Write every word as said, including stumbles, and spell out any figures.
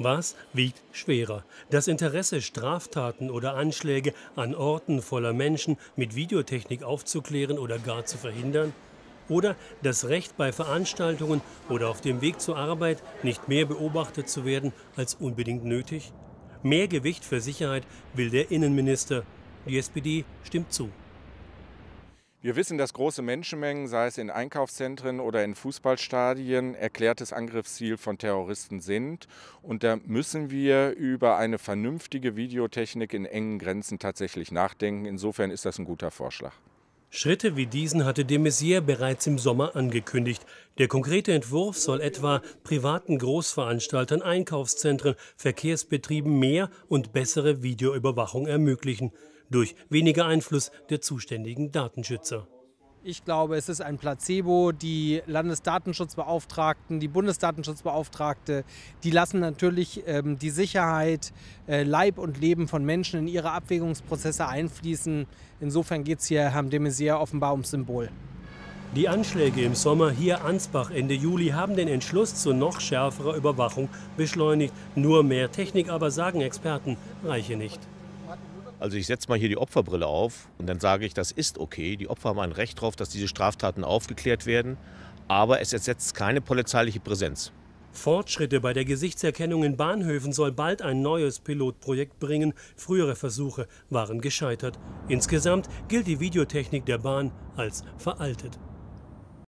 Was wiegt schwerer? Das Interesse, Straftaten oder Anschläge an Orten voller Menschen mit Videotechnik aufzuklären oder gar zu verhindern? Oder das Recht, bei Veranstaltungen oder auf dem Weg zur Arbeit nicht mehr beobachtet zu werden als unbedingt nötig? Mehr Gewicht für Sicherheit will der Innenminister. Die S P D stimmt zu. Wir wissen, dass große Menschenmengen, sei es in Einkaufszentren oder in Fußballstadien, erklärtes Angriffsziel von Terroristen sind. Und da müssen wir über eine vernünftige Videotechnik in engen Grenzen tatsächlich nachdenken. Insofern ist das ein guter Vorschlag. Schritte wie diesen hatte de Maizière bereits im Sommer angekündigt. Der konkrete Entwurf soll etwa privaten Großveranstaltern, Einkaufszentren, Verkehrsbetrieben mehr und bessere Videoüberwachung ermöglichen. Durch weniger Einfluss der zuständigen Datenschützer. Ich glaube, es ist ein Placebo. Die Landesdatenschutzbeauftragten, die Bundesdatenschutzbeauftragte, die lassen natürlich ähm, die Sicherheit, äh, Leib und Leben von Menschen in ihre Abwägungsprozesse einfließen. Insofern geht es hier Herrn de Maizière offenbar ums Symbol. Die Anschläge im Sommer hier Ansbach Ende Juli haben den Entschluss zu noch schärferer Überwachung beschleunigt. Nur mehr Technik aber, sagen Experten, reiche nicht. Also ich setze mal hier die Opferbrille auf und dann sage ich, das ist okay. Die Opfer haben ein Recht darauf, dass diese Straftaten aufgeklärt werden. Aber es ersetzt keine polizeiliche Präsenz. Fortschritte bei der Gesichtserkennung in Bahnhöfen soll bald ein neues Pilotprojekt bringen. Frühere Versuche waren gescheitert. Insgesamt gilt die Videotechnik der Bahn als veraltet.